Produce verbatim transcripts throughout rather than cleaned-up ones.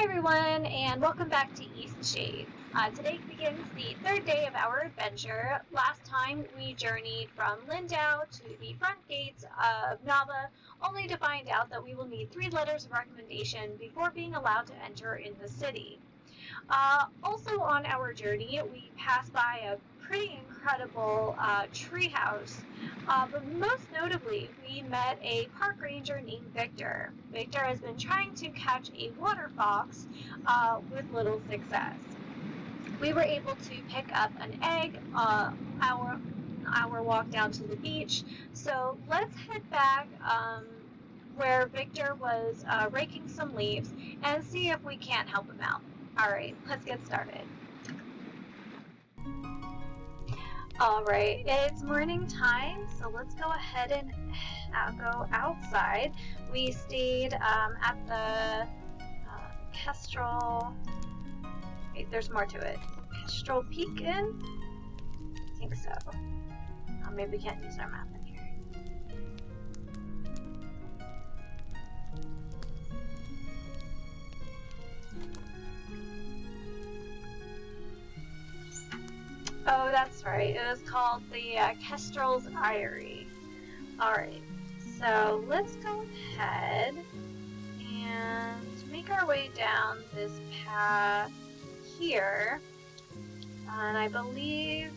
Hi everyone, and welcome back to Eastshade. Uh, today begins the third day of our adventure. Last time we journeyed from Lindau to the front gates of Nava, only to find out that we will need three letters of recommendation before being allowed to enter in the city. Uh, also on our journey, we passed by a pretty incredible uh, treehouse, uh, but most notably, we met a park ranger named Victor. Victor has been trying to catch a waterfox uh, with little success. We were able to pick up an egg uh, our, our walk down to the beach, so let's head back um, where Victor was uh, raking some leaves and see if we can't help him out. Alright, let's get started. Alright, it's morning time, so let's go ahead and uh, go outside. We stayed um, at the uh, Kestrel... Wait, there's more to it. Kestrel Peak Inn? I think so. Oh, maybe we can't use our map in here. Oh, that's right. It was called the uh, Kestrel's Eyrie. Alright, so let's go ahead and make our way down this path here. And I believe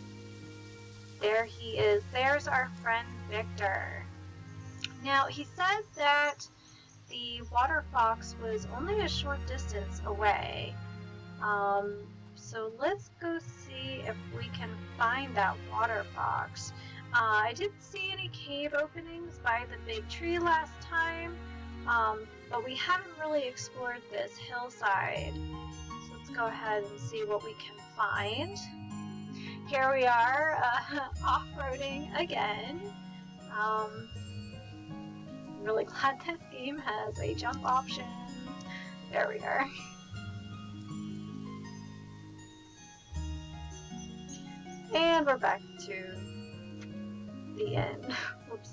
there he is. There's our friend Victor. Now, he said that the waterfox was only a short distance away. Um, So let's go see if we can find that water fox. Uh, I didn't see any cave openings by the big tree last time, um, but we haven't really explored this hillside. So let's go ahead and see what we can find. Here we are, uh, off-roading again. Um, I'm really glad this game has a jump option. There we are. And we're back to the end. Whoops.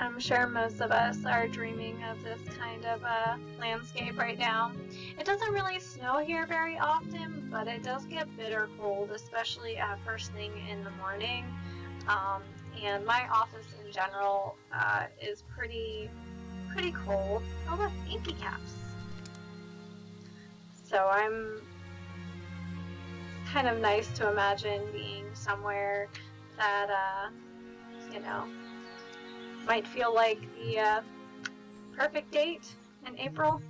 I'm sure most of us are dreaming of this kind of a landscape right now. It doesn't really snow here very often, but it does get bitter cold, especially uh, first thing in the morning. Um, and my office in general uh, is pretty, pretty cold. Oh, look, inky caps. So I'm kind of nice to imagine being somewhere that, uh, you know, might feel like the uh, perfect date in April.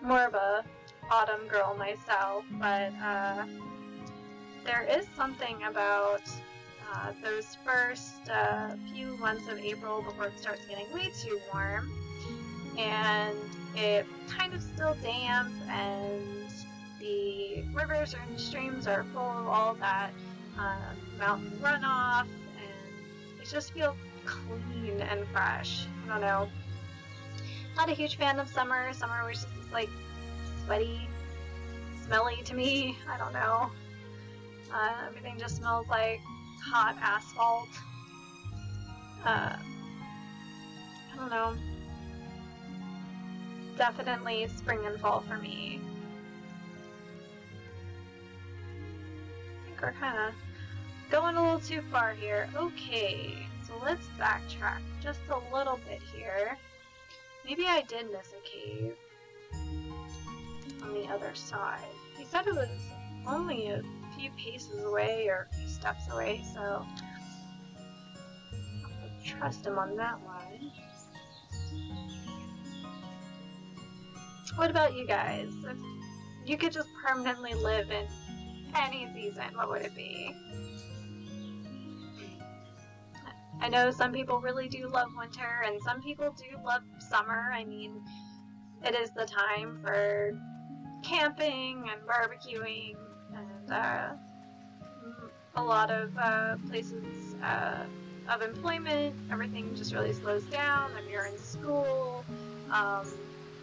More of a autumn girl myself, but uh, there is something about uh, those first uh, few months of April before it starts getting way too warm, and it's kind of still damp, and the rivers and streams are full of all that uh, mountain runoff, and it just feels clean and fresh. I don't know. Not a huge fan of summer. Summer was just like sweaty, smelly to me. I don't know. Uh, everything just smells like hot asphalt. Uh, I don't know. Definitely spring and fall for me. I think we're kind of going a little too far here. Okay, so let's backtrack just a little bit here. Maybe I did miss a cave on the other side. He said it was only a few paces away or a few steps away, so I'll trust him on that one. What about you guys? If you could just permanently live in any season, what would it be? I know some people really do love winter, and some people do love summer. I mean, it is the time for camping and barbecuing, and uh, a lot of uh, places uh, of employment. Everything just really slows down. If you're in school, um,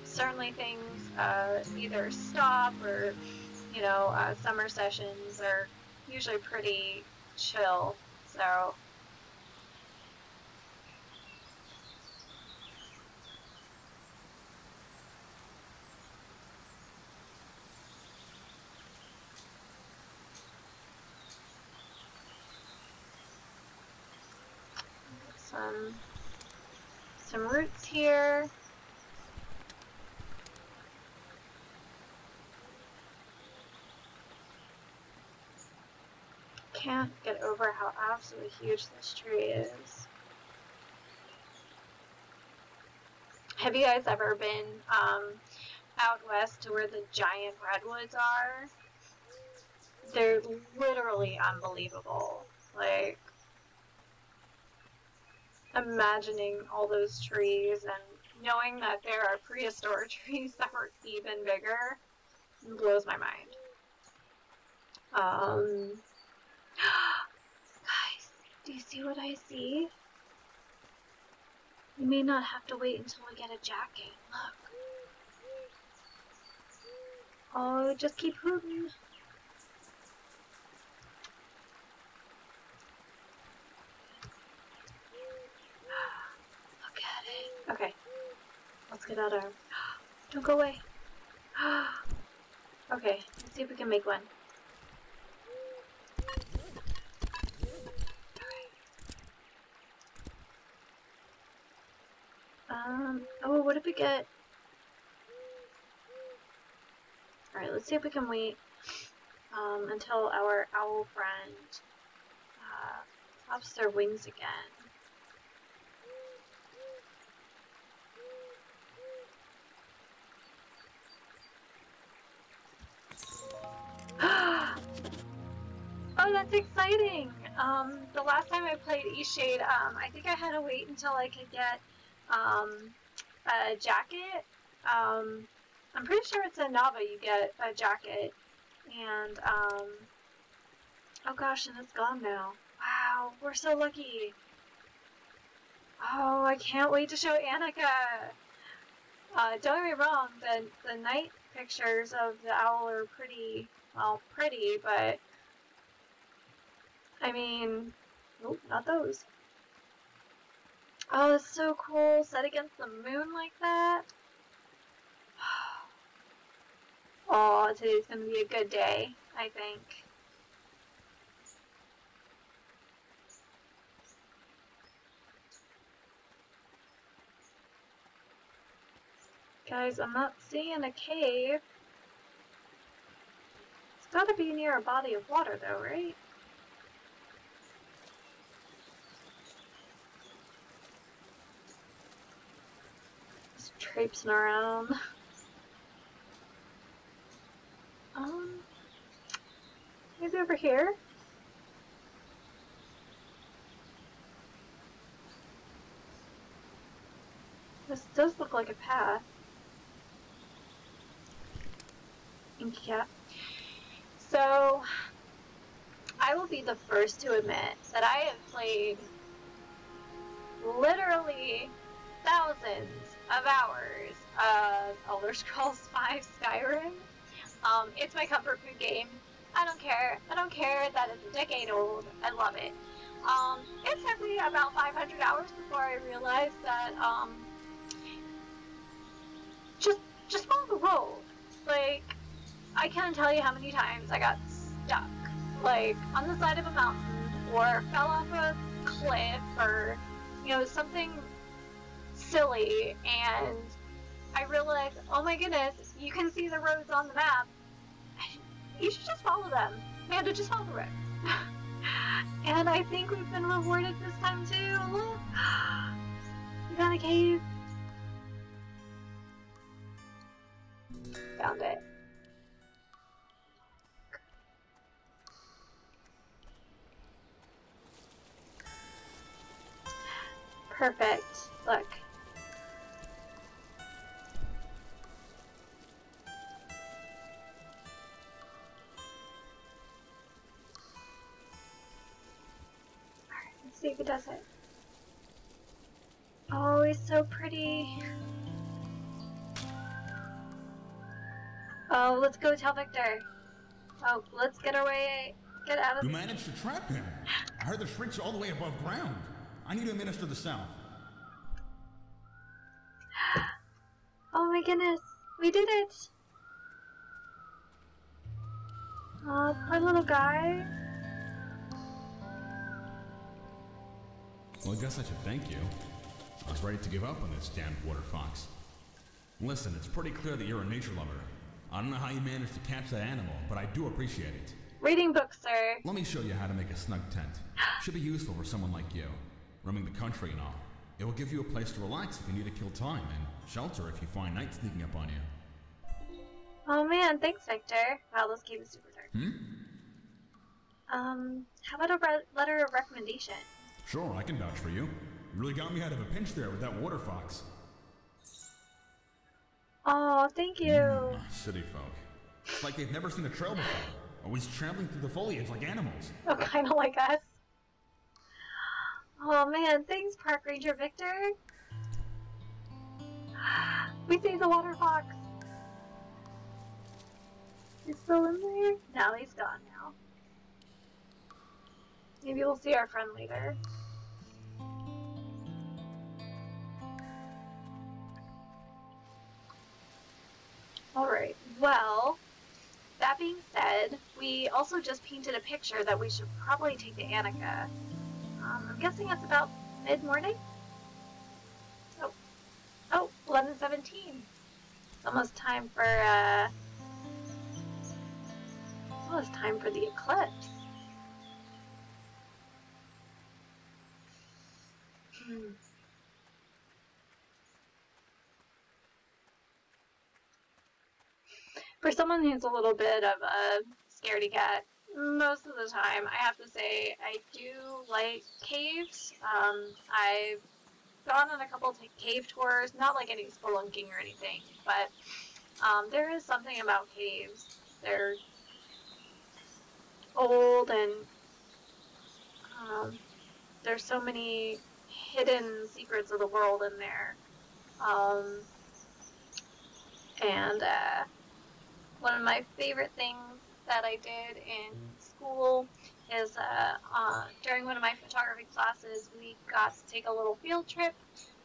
certainly things uh, either stop or, you know, uh, summer sessions are usually pretty chill. So. Some, some roots here. Can't get over how absolutely huge this tree is. Have you guys ever been um, out west to where the giant redwoods are? They're literally unbelievable. Like, imagining all those trees and knowing that there are prehistoric trees that were even bigger blows my mind. Um, guys, do you see what I see? You may not have to wait until we get a jacket. Look. Oh, just keep hooting. Okay, let's get out of our... Don't go away. Okay, let's see if we can make one. Okay. Um, oh, what did we get? Alright, let's see if we can wait um, until our owl friend uh, pops their wings again. Oh, that's exciting! Um, the last time I played Eastshade, um, I think I had to wait until I could get um, a jacket. Um, I'm pretty sure it's in Nava you get a jacket. And, um, oh gosh, and it's gone now. Wow, we're so lucky. Oh, I can't wait to show Annika! Uh, don't get me wrong, the, the night pictures of the owl are pretty, well, pretty, but I mean, nope, not those. Oh, it's so cool, set against the moon like that. Oh, today's gonna be a good day, I think. Guys, I'm not seeing a cave. It's gotta be near a body of water though, right? Traipsing around. Um, maybe over here? This does look like a path. Yeah. So, I will be the first to admit that I have played literally thousands of hours of Elder Scrolls five Skyrim. Um, it's my comfort food game. I don't care. I don't care that it's a decade old. I love it. Um, it took me about five hundred hours before I realized that um, just just follow the road. Like, I can't tell you how many times I got stuck, like on the side of a mountain, or fell off a cliff, or you know something silly, and I realized, oh my goodness, you can see the roads on the map. You should just follow them. Amanda, just follow the road. And I think we've been rewarded this time too. Look, we got a cave. Found it. Perfect. Look. Maybe it doesn't. Oh, he's so pretty. Oh, let's go tell Victor. Oh, let's get away. Get out of here. You managed to trap him. I heard the shrink's all the way above ground. I need to administer the sound. Oh my goodness. We did it. Oh, poor little guy. Well, I guess I should thank you. I was ready to give up on this damned Waterfox. Listen, it's pretty clear that you're a nature lover. I don't know how you managed to catch that animal, but I do appreciate it. Reading books, sir. Let me show you how to make a snug tent. Should be useful for someone like you, roaming the country and all. It will give you a place to relax if you need to kill time, and shelter if you find night sneaking up on you. Oh man, thanks, Victor. Wow, this game is super dark. Hmm? Um, how about a letter of recommendation? Sure, I can vouch for you. You really got me out of a pinch there with that Waterfox. Oh, thank you. Mm, city folk. It's like they've never seen a trail before. Always trampling through the foliage like animals. Oh, kind of like us. Oh man, thanks, Park Ranger Victor. We saved the Waterfox. He's still in there? No, he's gone now. Maybe we'll see our friend later. Alright, well, that being said, we also just painted a picture that we should probably take to Annika. Um, I'm guessing it's about mid-morning? Oh, oh, eleven seventeen. It's almost time for, uh, it's almost time for the eclipse. Hmm. For someone who's a little bit of a scaredy cat, most of the time, I have to say I do like caves. Um, I've gone on a couple of cave tours, not like any spelunking or anything, but um, there is something about caves. They're old and um, there's so many hidden secrets of the world in there. Um, and uh, one of my favorite things that I did in school is uh, uh, during one of my photography classes, we got to take a little field trip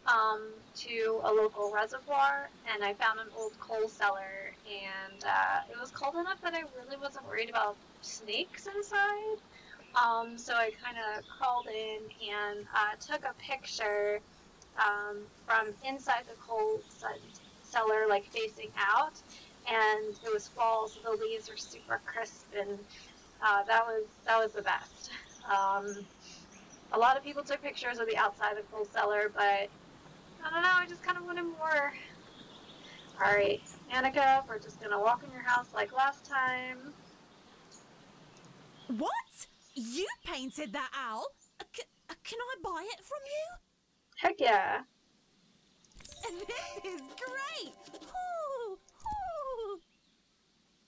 um, to a local reservoir, and I found an old coal cellar, and uh, it was cold enough that I really wasn't worried about snakes inside, um, so I kind of crawled in and uh, took a picture um, from inside the coal cellar, like facing out. And it was fall, so the leaves were super crisp, and uh, that was that was the best. Um, a lot of people took pictures of the outside of the coal cellar, but I don't know. I just kind of wanted more. All right, Annika, we're just gonna walk in your house like last time. What? You painted that owl? C can I buy it from you? Heck yeah! This is great. Ooh.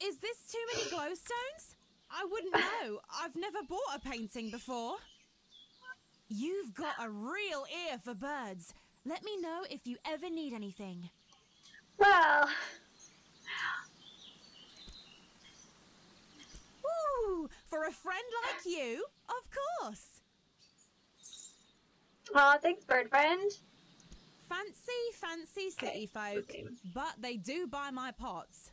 Is this too many glowstones? I wouldn't know. I've never bought a painting before. You've got a real ear for birds. Let me know if you ever need anything. Well. Ooh, for a friend like you, of course. Aw, thanks, bird friend. Fancy, fancy city folk. Okay. But they do buy my pots.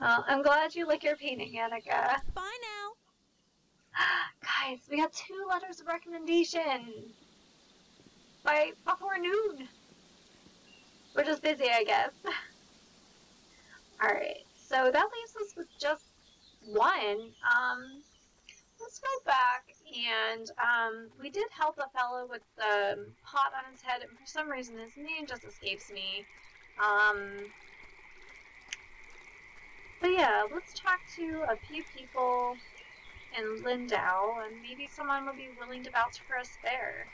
Well, I'm glad you like your painting, Annika. Bye now. Guys, we got two letters of recommendation. By before noon. We're just busy, I guess. Alright, so that leaves us with just one. Um, let's go back, and um, we did help a fellow with the pot on his head, and for some reason his name just escapes me. Um... But yeah, let's talk to a few people in Lindau, and maybe someone will be willing to vouch for us there.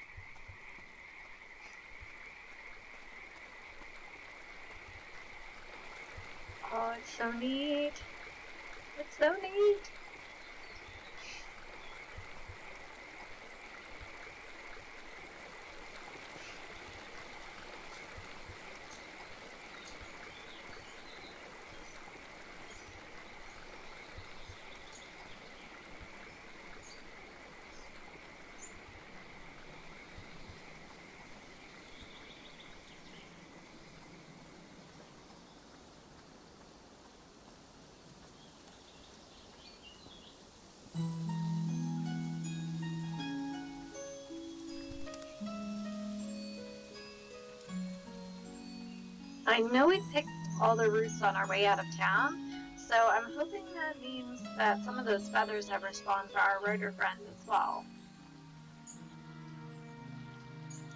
Oh, it's so neat. It's so neat. I know we picked all the roots on our way out of town, so I'm hoping that means that some of those feathers have respawned for our rotor friends as well.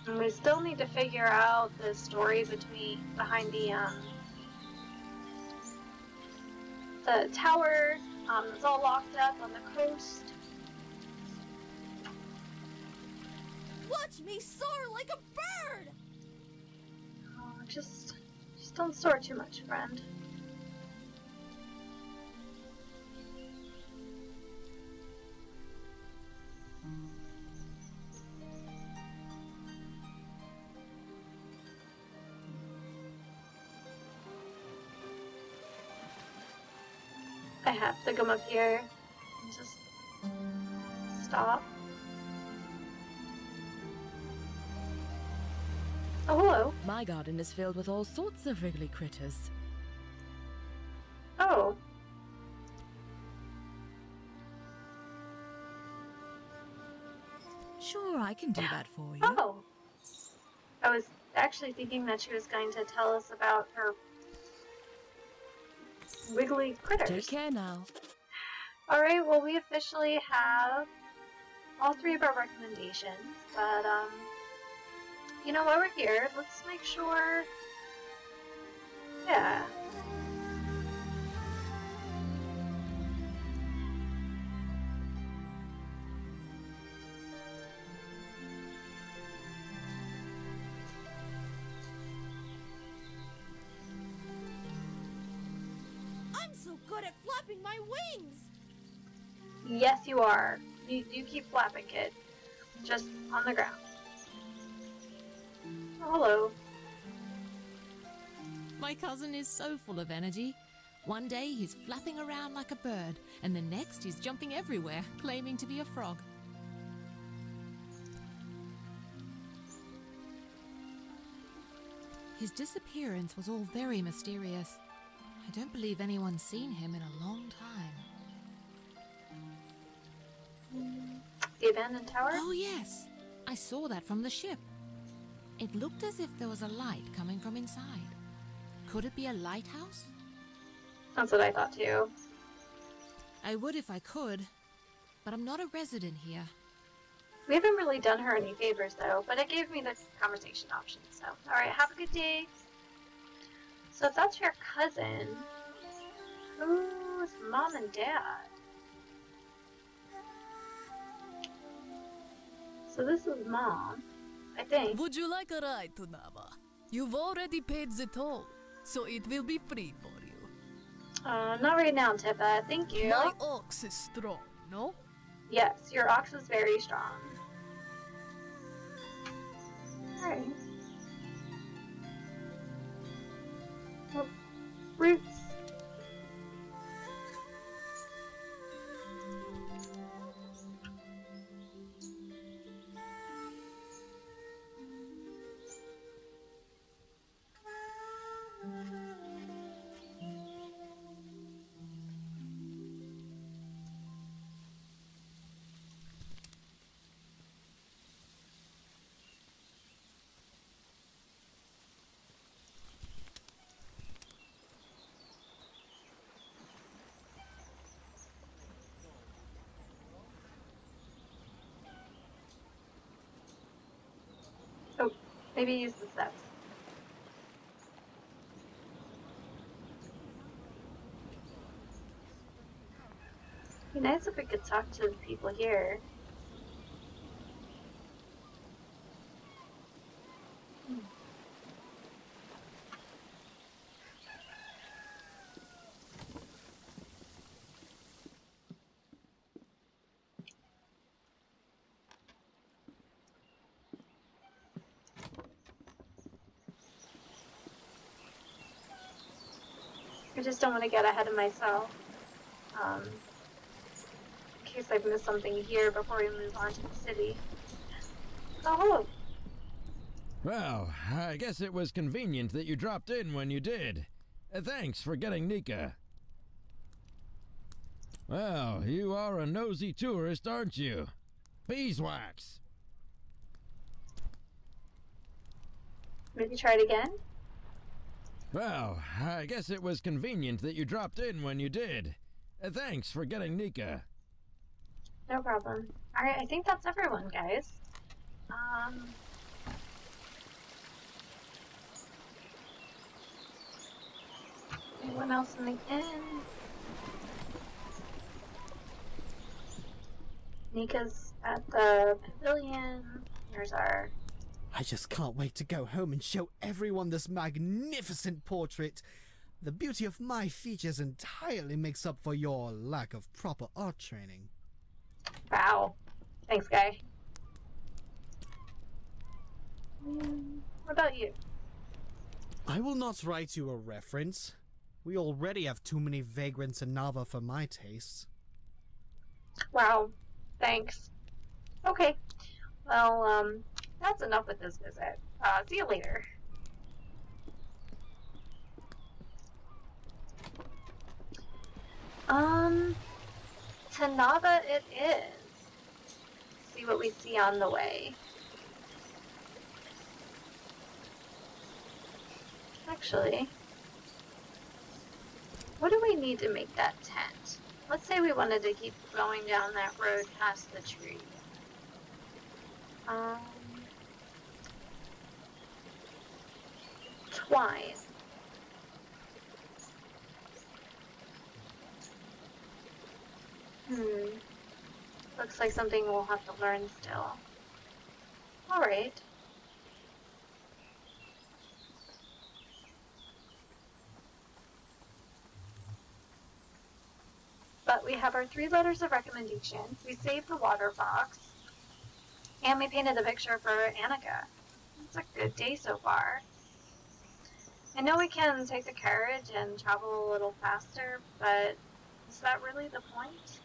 And we still need to figure out the story between behind the um, the tower. Um, it's all locked up on the coast. Watch me soar like a bird! Oh, just, just don't soar too much, friend. I have to come up here and just stop. Oh, hello. My garden is filled with all sorts of wriggly critters. Oh. Sure, I can do that for you. Oh. I was actually thinking that she was going to tell us about her wiggly critters. Take care now. Alright, well, we officially have all three of our recommendations, but, um, you know, while we're here, let's make sure, yeah. My wings. Yes, you are. You you keep flapping, kid. Just on the ground. Oh, hello. My cousin is so full of energy. One day he's flapping around like a bird, and the next he's jumping everywhere, claiming to be a frog. His disappearance was all very mysterious. I don't believe anyone's seen him in a long time. The abandoned tower? Oh, yes. I saw that from the ship. It looked as if there was a light coming from inside. Could it be a lighthouse? That's what I thought, too. I would if I could, but I'm not a resident here. We haven't really done her any favors, though, but it gave me the conversation option, so... Alright, have a good day. So if that's your cousin, who's mom and dad? So this is mom, I think. Would you like a ride to Nava? You've already paid the toll, so it will be free for you. Uh, not right now, Tepa. Thank you. My ox is strong, no? Yes, your ox is very strong. All right. Roots. Maybe use the steps. It'd be nice if we could talk to the people here. Hmm. I just don't want to get ahead of myself, um, in case I've missed something here before we move on to the city. Oh, hello. Well, I guess it was convenient that you dropped in when you did. Uh, thanks for getting Nika. Well, you are a nosy tourist, aren't you? Beeswax. Maybe try it again? Well, I guess it was convenient that you dropped in when you did. Uh, thanks for getting Nika. No problem. Alright, I think that's everyone, guys. Um... Anyone else in the inn? Nika's at the pavilion. Here's our... I just can't wait to go home and show everyone this magnificent portrait. The beauty of my features entirely makes up for your lack of proper art training. Wow. Thanks, guy. Mm, what about you? I will not write you a reference. We already have too many vagrants in Nava for my tastes. Wow. Thanks. Okay. Well, um... that's enough with this visit. Uh, see you later. Um, to Nava it is. See what we see on the way. Actually, what do we need to make that tent? Let's say we wanted to keep going down that road past the tree. Um... Twine. Hmm. Looks like something we'll have to learn still. Alright. But we have our three letters of recommendation. We saved the Waterfox. And we painted a picture for Annika. It's a good day so far. I know we can take the carriage and travel a little faster, but is that really the point?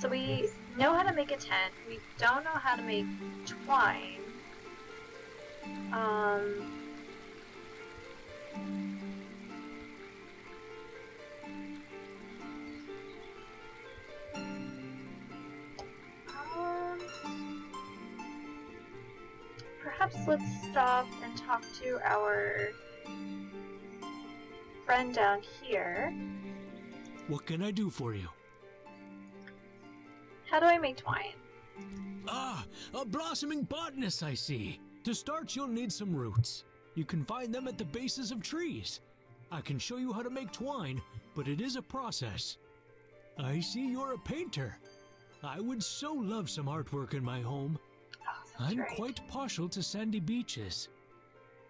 So we know how to make a tent, we don't know how to make twine. Um... Perhaps let's stop and talk to our friend down here. What can I do for you? How do I make twine? Ah, a blossoming botanist, I see. To start, you'll need some roots. You can find them at the bases of trees. I can show you how to make twine, but it is a process. I see you're a painter. I would so love some artwork in my home. I'm right. quite partial to sandy beaches.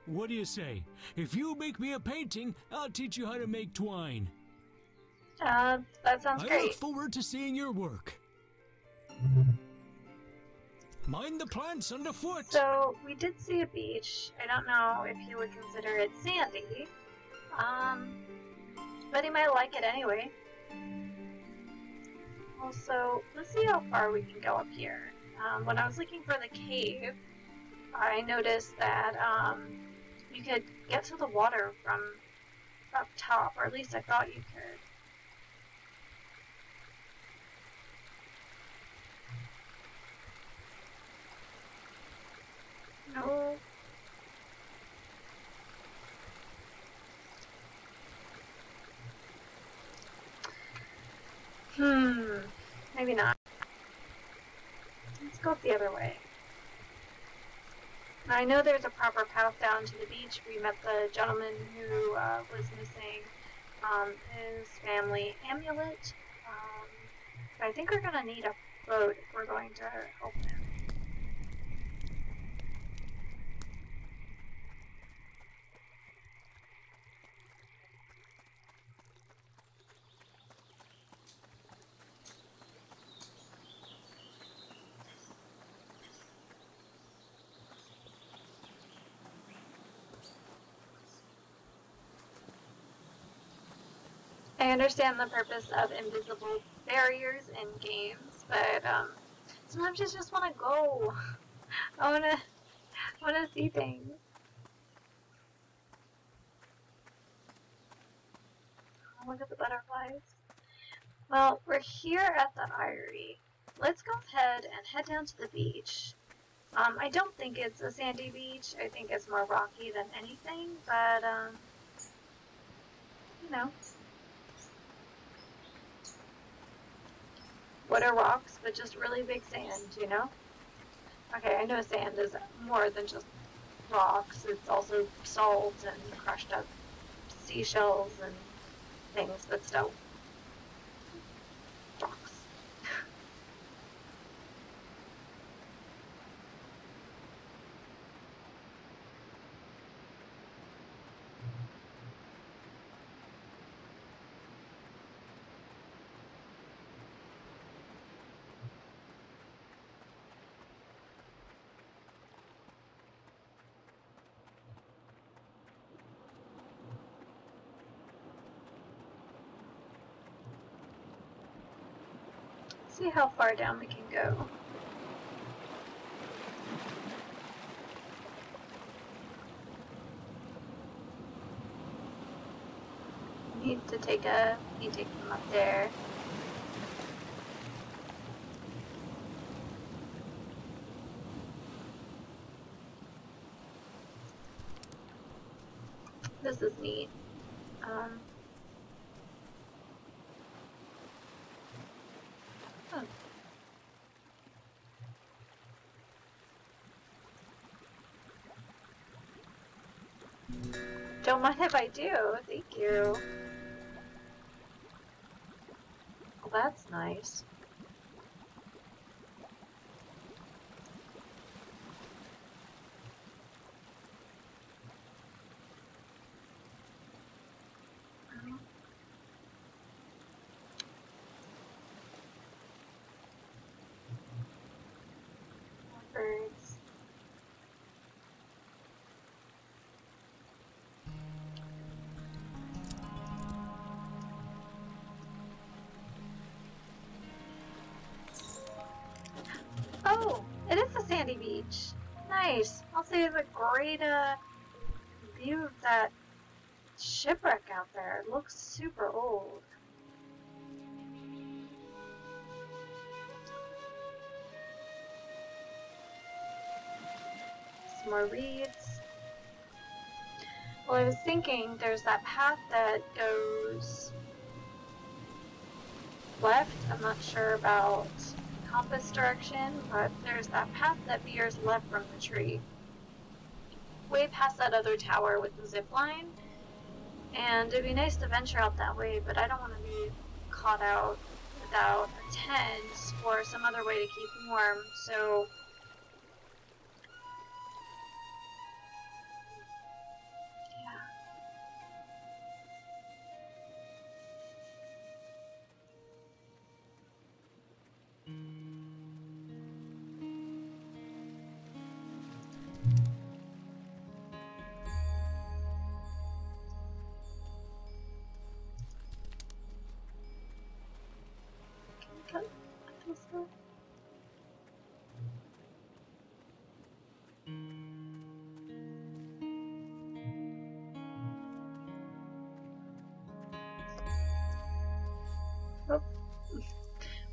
What do you say? If you make me a painting, I'll teach you how to make twine. Uh, that sounds I great. I look forward to seeing your work. Mind the plants underfoot. So, we did see a beach. I don't know if he would consider it sandy. Um, but he might like it anyway. Also, let's see how far we can go up here. Um, when I was looking for the cave, I noticed that um, you could get to the water from up top, or at least I thought you could. No. Hmm, maybe not. Let's go the other way. Now, I know there's a proper path down to the beach. We met the gentleman who uh, was missing um, his family amulet. Um, but I think we're going to need a boat if we're going to help him. I understand the purpose of invisible barriers in games, but um, sometimes you just want to go. I want to want to see things. Oh, look at the butterflies. Well, we're here at the Eyrie. let's go ahead and head down to the beach. Um, I don't think it's a sandy beach. I think it's more rocky than anything, but, um, you know. What are rocks, but just really big sand, you know? Okay, I know sand is more than just rocks. It's also salt and crushed up seashells and things, but still. Rocks. See how far down we can go. Need to take a, need to take them up there. This is neat. Um, Don't mind if I do, thank you. Well, that's nice. Sandy beach. Nice. I'll say the great uh, view of that shipwreck out there. It looks super old. Some more reeds. Well, I was thinking there's that path that goes left. I'm not sure about compass direction, but there's that path that veers left from the tree, way past that other tower with the zip line, and it'd be nice to venture out that way, but I don't want to be caught out without a tent or some other way to keep warm, so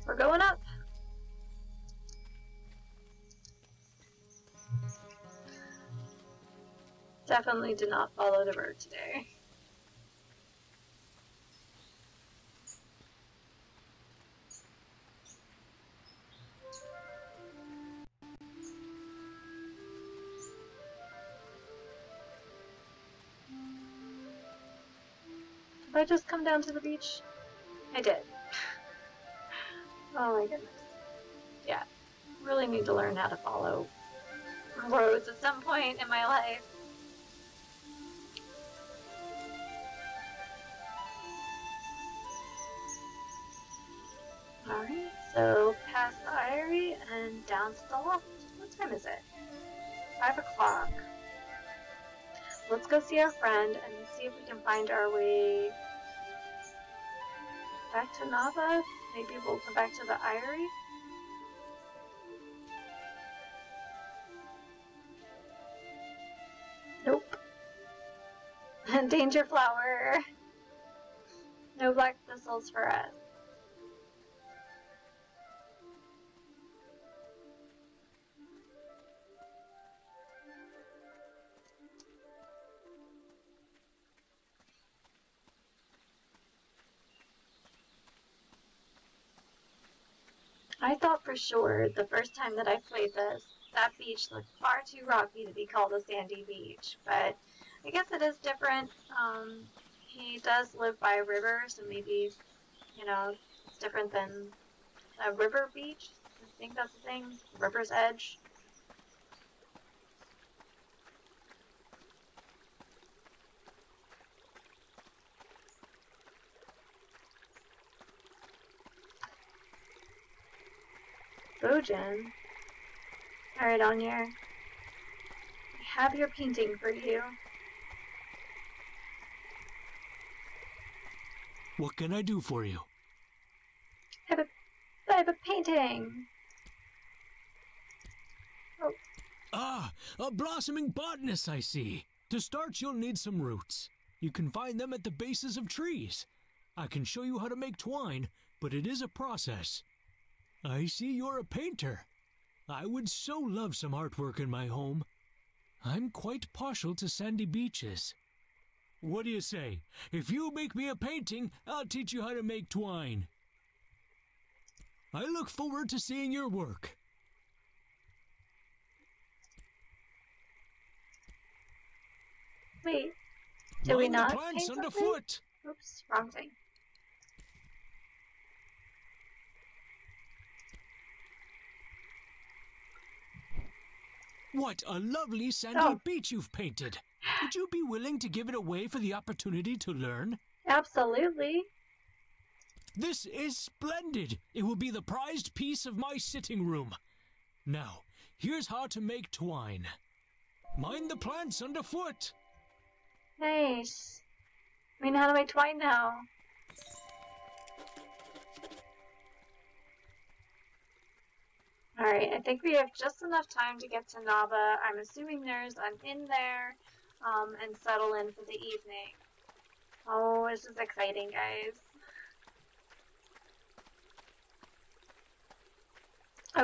we're going up. Definitely did not follow the road today. Did I just come down to the beach? I did. Oh my goodness. Yeah. Really need to learn how to follow roads at some point in my life. Alright, so past the Eyrie and down to the loft. What time is it? Five o'clock. Let's go see our friend and see if we can find our way back to Nava. Maybe we'll come back to the Eyrie. Nope. Danger flower. No black thistles for us. I thought for sure the first time that I played this, that beach looked far too rocky to be called a sandy beach, but I guess it is different. Um, he does live by a river, so maybe, you know, it's different than a river beach. I think that's the thing, river's edge. Bojan, alright, on here. I have your painting for you. What can I do for you? I have a, I have a painting. Oh. Ah, a blossoming botanist, I see. To start, you'll need some roots. You can find them at the bases of trees. I can show you how to make twine, but it is a process. I see you're a painter. I would so love some artwork in my home. I'm quite partial to sandy beaches. What do you say? If you make me a painting, I'll teach you how to make twine. I look forward to seeing your work. Wait, do we not paint plants underfoot? Oops, wrong thing. What a lovely sandy oh. beach you've painted. Would you be willing to give it away for the opportunity to learn? Absolutely. This is splendid. It will be the prized piece of my sitting room. Now, here's how to make twine. Mind the plants underfoot. Nice. I mean, how do I twine now? Alright, I think we have just enough time to get to Nava. I'm assuming there's an inn there, um, and settle in for the evening. Oh, this is exciting, guys.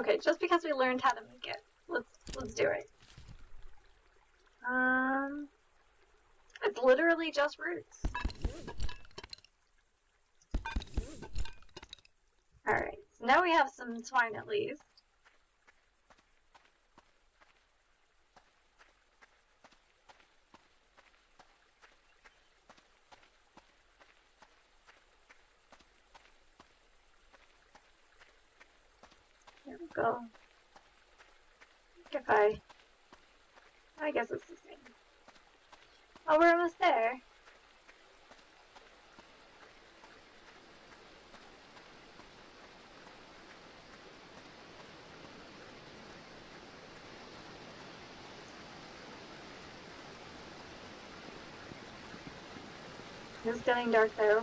Okay, just because we learned how to make it, let's let's do it. Um, it's literally just roots. Alright, so now we have some twine at least. Go. If I, I guess it's the same. Oh, we're almost there. It's getting dark though.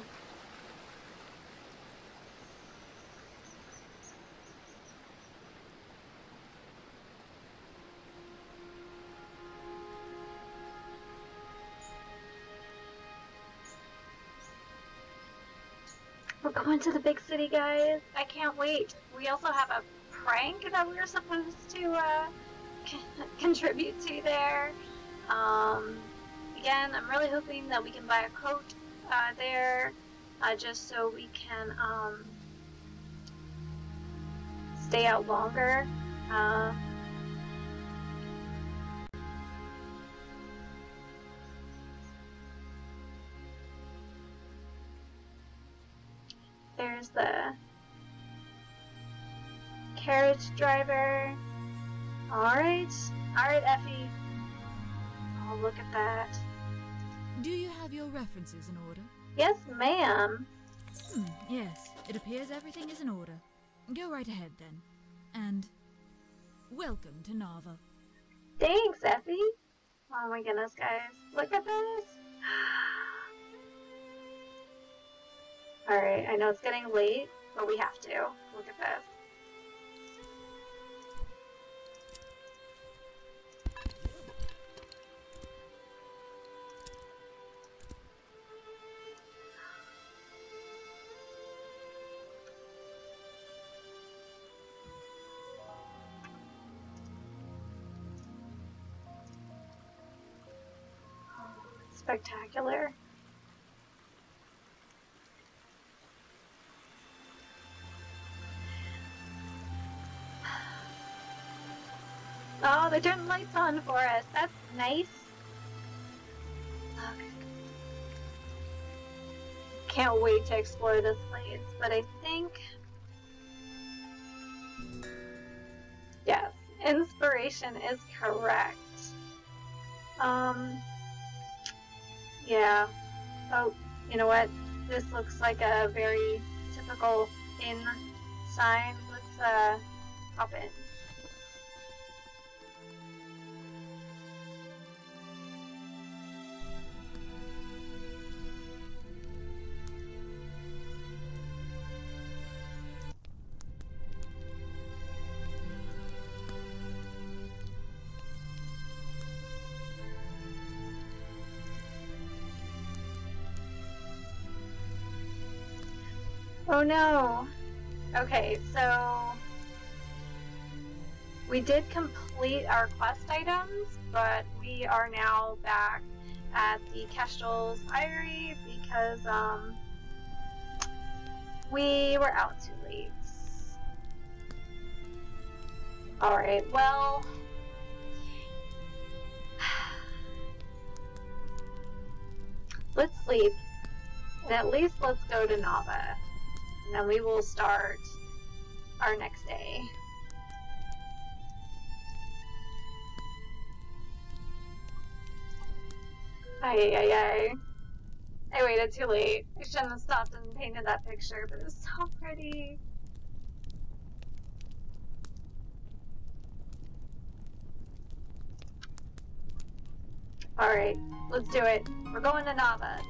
Going to the big city, guys. I can't wait. We also have a prank that we were supposed to uh, contribute to there. Um, again, I'm really hoping that we can buy a coat uh, there uh, just so we can um, stay out longer. Uh, There's the carriage driver. Alright. Alright, Effie. Oh, look at that. Do you have your references in order? Yes, ma'am. Hmm, yes, it appears everything is in order. Go right ahead, then. And welcome to Nava. Thanks, Effie. Oh my goodness, guys. Look at this. Alright, I know it's getting late, but we have to. Look at this. Oh, it's spectacular. Oh, they turned the lights on for us. That's nice. Okay. Can't wait to explore this place, but I think... Yes, inspiration is correct. Um, yeah. Oh, you know what? This looks like a very typical inn sign. Let's, uh, hop in. Oh no! Okay, so we did complete our quest items, but we are now back at the Kestrel's Eyrie because um, we were out too late. Alright, well... Let's sleep, and at least let's go to Nava. And then we will start our next day. Ay, ay, ay. I waited too late. I shouldn't have stopped and painted that picture, but it was so pretty. Alright, let's do it. We're going to Nava.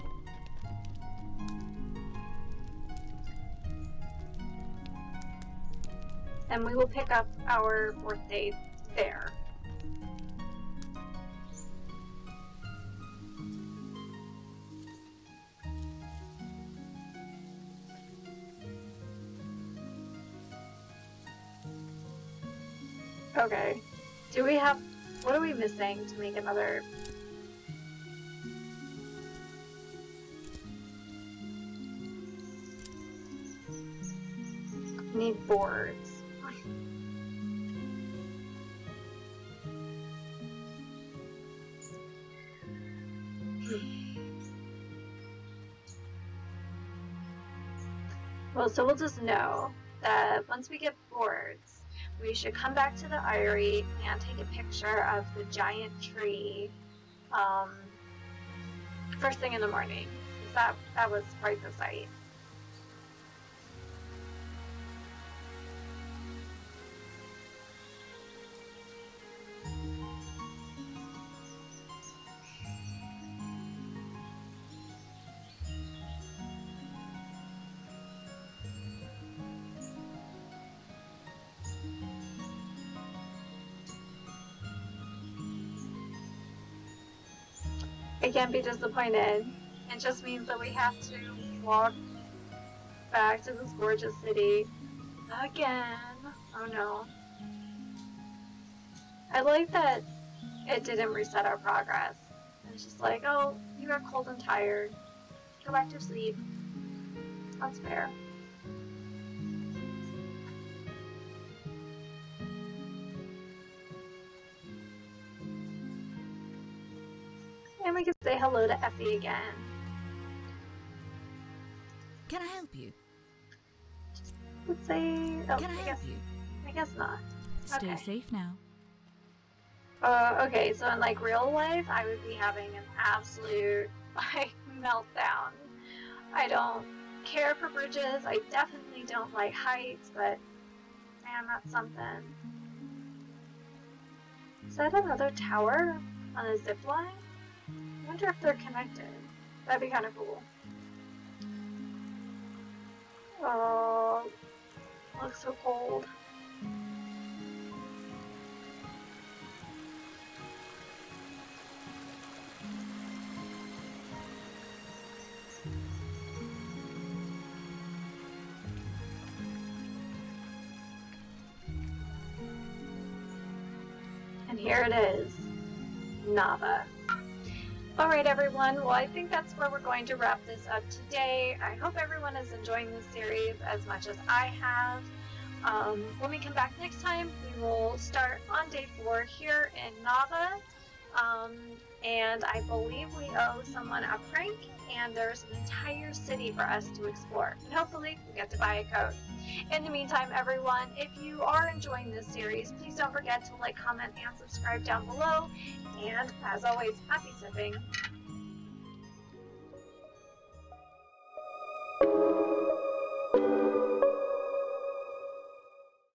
And we will pick up our fourth day there. Okay. Do we have... What are we missing to make another... We need boards. Well, so we'll just know that once we get boards, we should come back to the Eyrie and take a picture of the giant tree um, first thing in the morning. That, that was quite the sight. I can't be disappointed. It just means that we have to walk back to this gorgeous city again. Oh no. I like that it didn't reset our progress. It's just like, oh, you are cold and tired. Go back to sleep. That's fair. And we can say hello to Effie again. Can I help you? Let's say... Oh, Can I, I help guess, you? I guess not. Stay okay. safe now. Uh, okay, so in like real life, I would be having an absolute like meltdown. I don't care for bridges. I definitely don't like heights, but man, that's something. Is that another tower on a zip line? I wonder if they're connected. That'd be kind of cool. Oh, looks so cold. And here it is, Nava. Alright everyone, well I think that's where we're going to wrap this up today. I hope everyone is enjoying this series as much as I have. Um, when we come back next time, we will start on day four here in Nava. Um, and I believe we owe someone a prank, and there's an entire city for us to explore. And hopefully, we get to buy a coat. In the meantime, everyone, if you are enjoying this series, please don't forget to like, comment, and subscribe down below. And as always, happy sipping.